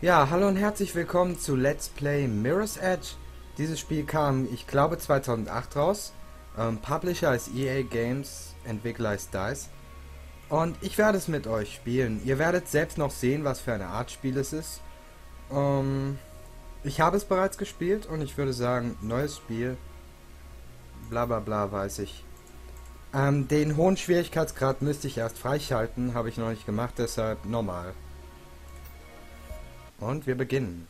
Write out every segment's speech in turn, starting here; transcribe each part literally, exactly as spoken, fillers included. Ja, hallo und herzlich willkommen zu Let's Play Mirror's Edge. Dieses Spiel kam, ich glaube, zweitausendacht raus. Ähm, Publisher ist E A Games, Entwickler ist DICE. Und ich werde es mit euch spielen. Ihr werdet selbst noch sehen, was für eine Art Spiel es ist. Ähm, ich habe es bereits gespielt und ich würde sagen, neues Spiel. Bla bla bla, weiß ich. Ähm, den hohen Schwierigkeitsgrad müsste ich erst freischalten, habe ich noch nicht gemacht, deshalb normal. Und wir beginnen.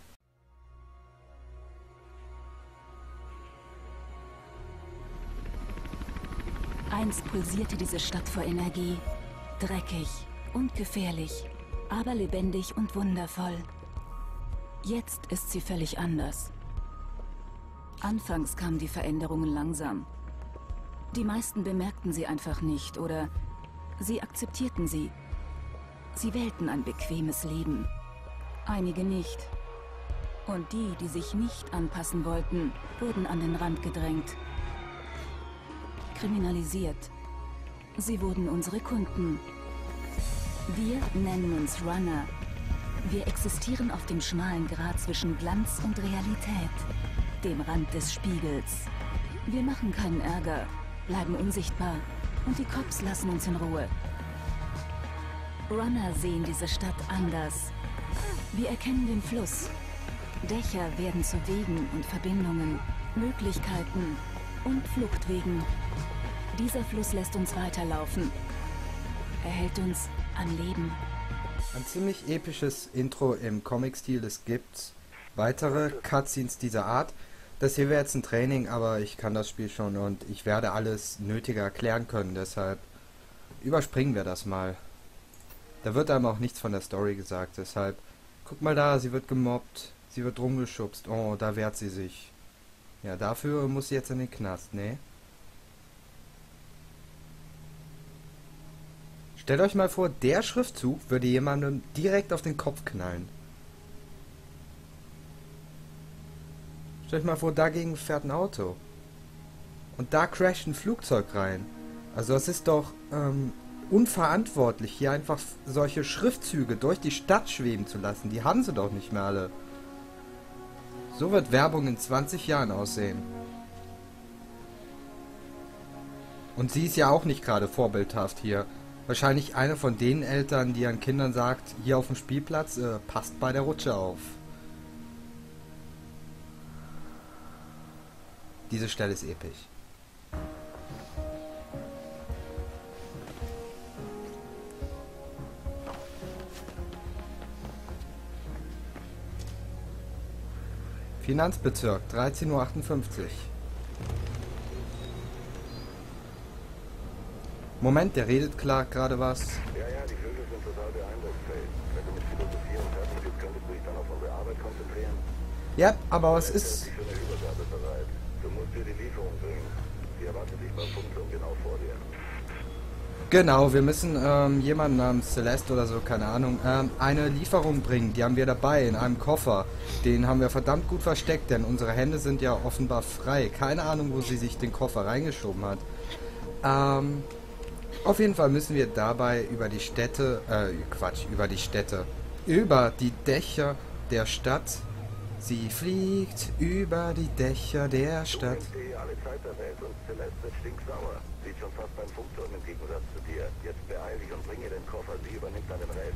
Einst pulsierte diese Stadt vor Energie. Dreckig und gefährlich, aber lebendig und wundervoll. Jetzt ist sie völlig anders. Anfangs kamen die Veränderungen langsam. Die meisten bemerkten sie einfach nicht oder sie akzeptierten sie. Sie wählten ein bequemes Leben. Einige nicht. Und die, die sich nicht anpassen wollten, wurden an den Rand gedrängt. Kriminalisiert. Sie wurden unsere Kunden. Wir nennen uns Runner. Wir existieren auf dem schmalen Grat zwischen Glanz und Realität, dem Rand des Spiegels. Wir machen keinen Ärger, bleiben unsichtbar und die Cops lassen uns in Ruhe. Runner sehen diese Stadt anders. Wir erkennen den Fluss. Dächer werden zu Wegen und Verbindungen, Möglichkeiten und Fluchtwegen. Dieser Fluss lässt uns weiterlaufen. Er hält uns am Leben. Ein ziemlich episches Intro im Comic-Stil, es gibt weitere Cutscenes dieser Art. Das hier wäre jetzt ein Training, aber ich kann das Spiel schon und ich werde alles Nötige erklären können, deshalb überspringen wir das mal. Da wird einem auch nichts von der Story gesagt, deshalb, guck mal da, sie wird gemobbt, sie wird rumgeschubst, oh, da wehrt sie sich. Ja, dafür muss sie jetzt in den Knast, ne? Stellt euch mal vor, der Schriftzug würde jemandem direkt auf den Kopf knallen. Stellt euch mal vor, dagegen fährt ein Auto. Und da crasht ein Flugzeug rein. Also das ist doch, ähm... unverantwortlich, hier einfach solche Schriftzüge durch die Stadt schweben zu lassen. Die haben sie doch nicht mehr alle. So wird Werbung in zwanzig Jahren aussehen. Und sie ist ja auch nicht gerade vorbildhaft hier. Wahrscheinlich eine von den Eltern, die ihren Kindern sagt, hier auf dem Spielplatz, äh, passt bei der Rutsche auf. Diese Stelle ist episch. Finanzbezirk, dreizehn Uhr achtundfünfzig. Moment, der redet klar gerade was. Ja, ja, die Vögel sind total beeindruckend. Wenn du mit Philosophie und Fernsehen könntest du dich dann auf unsere Arbeit konzentrieren. Ja, aber was ist... Du musst dir die Lieferung bringen. Sie erwartet dich beim Punkt und genau vor dir. Genau, wir müssen ähm, jemanden namens Celeste oder so, keine Ahnung, ähm, eine Lieferung bringen. Die haben wir dabei, in einem Koffer. Den haben wir verdammt gut versteckt, denn unsere Hände sind ja offenbar frei. Keine Ahnung, wo sie sich den Koffer reingeschoben hat. Ähm, auf jeden Fall müssen wir dabei über die Städte, äh, Quatsch, über die Städte, über die Dächer der Stadt. Sie fliegt über die Dächer der Stadt. Du eh alle Zeit der Welt und Celeste wird stinksauer. Sieht schon fast beim Funkturm im Gegensatz zu dir. Jetzt beeil dich und bring ihr den Koffer, sie übernimmt deinen Rest.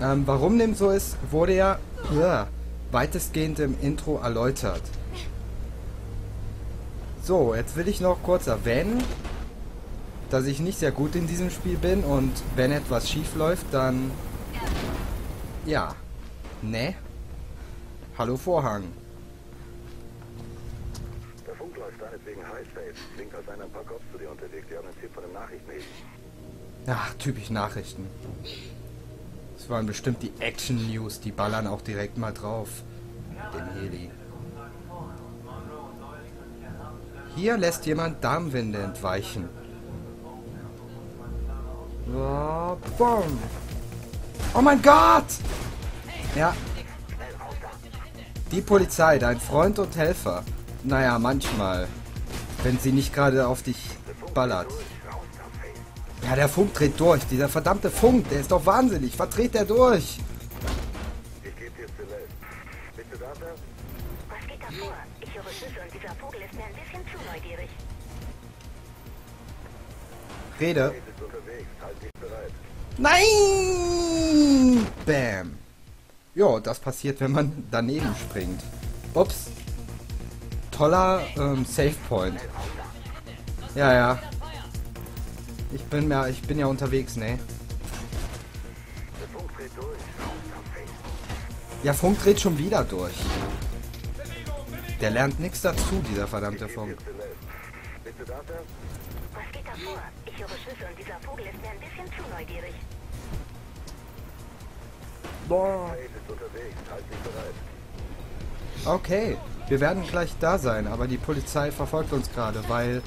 Ähm, warum dem so ist, wurde ja, ja weitestgehend im Intro erläutert. So, jetzt will ich noch kurz erwähnen, dass ich nicht sehr gut in diesem Spiel bin und wenn etwas schief läuft, dann... Ja. Ne? Hallo Vorhang. Der Funk läuft deinetwegen heiß, Dave. Klingt, als seien ein paar Cops zu dir unterwegs, die haben einen Tipp von den Nachrichten. Ach, typisch Nachrichten. Das waren bestimmt die Action News, die ballern auch direkt mal drauf. Den Heli. Hier lässt jemand Darmwinde entweichen. Oh, boom. Oh mein Gott! Ja. Die Polizei, dein Freund und Helfer. Naja, manchmal. Wenn sie nicht gerade auf dich ballert. Ja, der Funk dreht durch. Dieser verdammte Funk, der ist doch wahnsinnig. Was dreht der durch? Ich geb hier Celeste. Bist du da, Sam? Was geht da vor? Ich höre Schüsse und dieser Vogel ist mir ein bisschen zu neugierig. Rede. Nein! Bam. Jo, das passiert, wenn man daneben springt. Ups. Toller ähm, Safe Point. Ja, ja. Ich bin ja, ich bin ja unterwegs, ne? Ja, Funk dreht schon wieder durch. Der lernt nichts dazu, dieser verdammte Funk. Was geht da vor? Ich höre Schüsse und dieser Vogel ist mir ein bisschen zu neugierig. Boah. Okay, wir werden gleich da sein, aber die Polizei verfolgt uns gerade, weil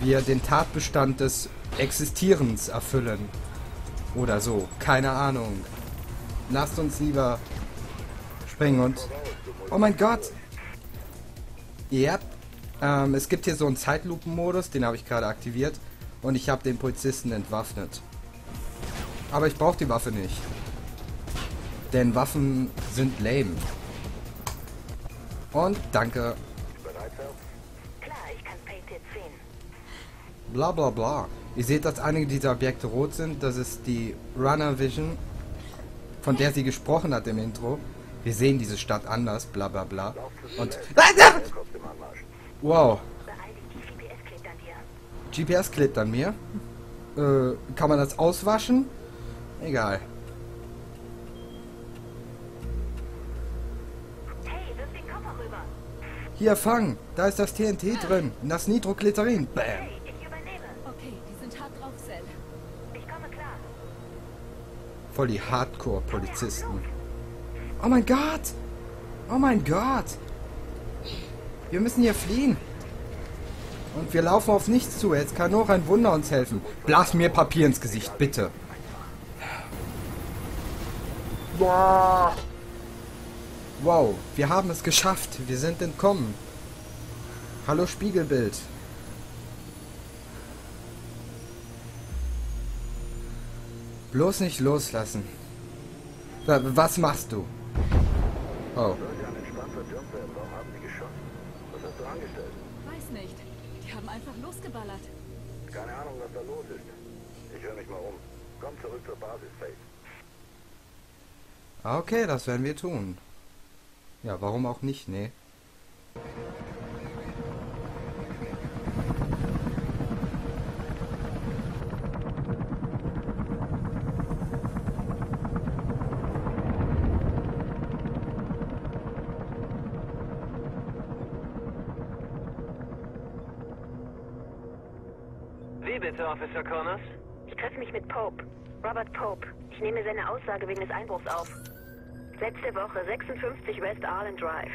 wir den Tatbestand des Existierens erfüllen. Oder so, keine Ahnung. Lasst uns lieber springen und... Oh mein Gott! Yep. Ähm, es gibt hier so einen Zeitlupen-Modus, den habe ich gerade aktiviert. Und ich habe den Polizisten entwaffnet. Aber ich brauche die Waffe nicht. Denn Waffen sind lame. Und danke. Klar, ich kann Paytip sehen. Bla bla bla. Ihr seht, dass einige dieser Objekte rot sind. Das ist die Runner Vision, von der sie gesprochen hat im Intro. Wir sehen diese Stadt anders, bla bla bla. Und... Wow. G P S klebt an mir. Äh, kann man das auswaschen? Egal. Hey, wirf den Koffer rüber. Hier, fang. Da ist das T N T drin. Das Nitroglycerin. Bam. Hey, ich übernehme. Okay, die sind hart drauf, Sam. Ich komme klar. Voll die Hardcore-Polizisten. Oh mein Gott. Oh mein Gott. Wir müssen hier fliehen. Und wir laufen auf nichts zu. Jetzt kann nur ein Wunder uns helfen. Blas mir Papier ins Gesicht, bitte. Wow, wir haben es geschafft. Wir sind entkommen. Hallo Spiegelbild. Bloß nicht loslassen. Was machst du? Oh. Weiß nicht. Die haben einfach losgeballert. Keine Ahnung, was da los ist. Ich höre mich mal um. Komm zurück zur Basis, Faith. Okay, das werden wir tun. Ja, warum auch nicht, ne? Officer Connors? Ich treffe mich mit Pope. Robert Pope. Ich nehme seine Aussage wegen des Einbruchs auf. Letzte Woche, sechsundfünfzig West Arlen Drive.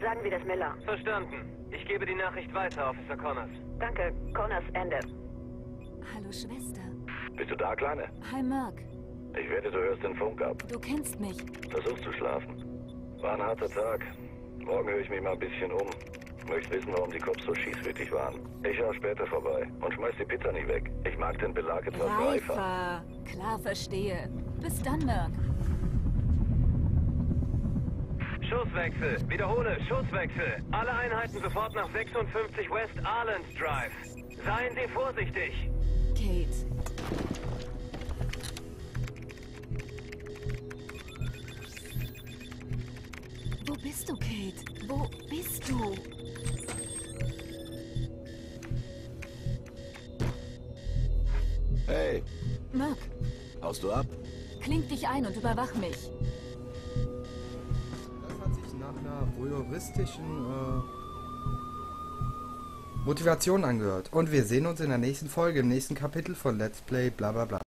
Sagen Sie das Miller. Verstanden. Ich gebe die Nachricht weiter, Officer Connors. Danke. Connors, Ende. Hallo, Schwester. Bist du da, Kleine? Hi, Mark. Ich wette, du hörst den Funk ab. Du kennst mich. Versuchst zu schlafen. War ein harter Tag. Morgen höre ich mich mal ein bisschen um. Möchtest wissen, warum die Cops so schießwütig waren. Ich schaue später vorbei und schmeiß die Pizza nicht weg. Ich mag den Belag etwas reifer. reifer. Klar, verstehe. Bis dann, Merck. Schusswechsel. Wiederhole, Schusswechsel. Alle Einheiten sofort nach sechsundfünfzig West Arlen Drive. Seien Sie vorsichtig. Kate. Wo bist du, Kate? Wo bist du? Hey! Mark! Haust du ab? Klink dich ein und überwach mich. Das hat sich nach einer voyeuristischen äh, Motivation angehört. Und wir sehen uns in der nächsten Folge, im nächsten Kapitel von Let's Play, bla bla bla.